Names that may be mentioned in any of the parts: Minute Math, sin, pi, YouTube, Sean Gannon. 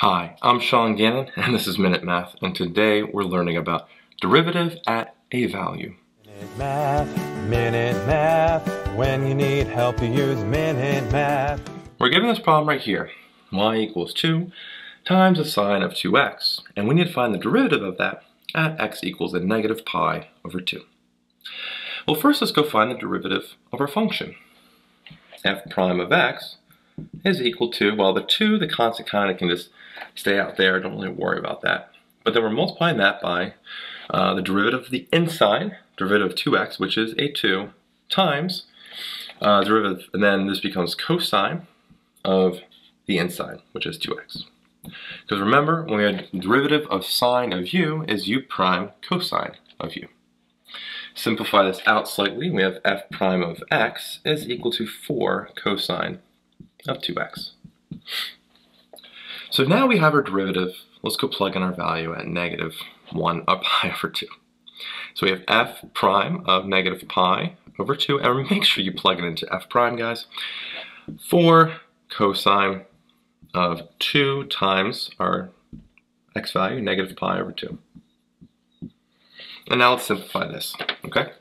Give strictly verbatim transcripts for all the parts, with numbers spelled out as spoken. Hi, I'm Sean Gannon, and this is Minute Math, and today we're learning about derivative at a value. Minute Math, Minute Math, when you need help you use Minute Math. We're given this problem right here, y equals two times the sine of two x, and we need to find the derivative of that at x equals a negative pi over two. Well, first let's go find the derivative of our function. F prime of x is equal to, well, the two, the constant kind of can just stay out there, don't really worry about that. But then we're multiplying that by uh, the derivative of the inside, derivative of two x, which is a two, times uh, derivative, and then this becomes cosine of the inside, which is two x. Because remember, when we had derivative of sine of u is u prime cosine of u. Simplify this out slightly, we have f prime of x is equal to four cosine of two x. So now we have our derivative. Let's go plug in our value at negative one up pi over two. So we have f prime of negative pi over two, and make sure you plug it into f prime, guys. four cosine of two times our x value, negative pi over two. And now let's simplify this, okay?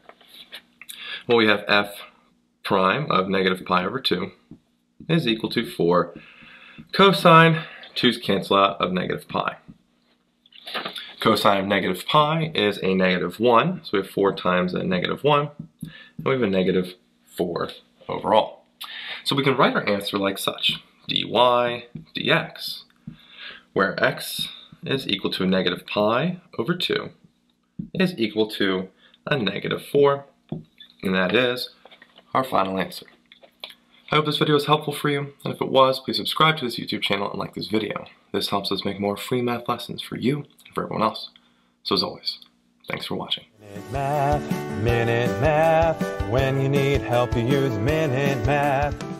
Well, we have f prime of negative pi over two is equal to four cosine, two's cancel out, of negative pi. Cosine of negative pi is a negative one, so we have four times a negative one, and we have a negative four overall. So we can write our answer like such, dy dx, where x is equal to a negative pi over two is equal to a negative four, and that is our final answer. I hope this video was helpful for you, and if it was, please subscribe to this YouTube channel and like this video. This helps us make more free math lessons for you and for everyone else. So as always, thanks for watching. Minute Math, Minute Math, when you need help you use Minute Math.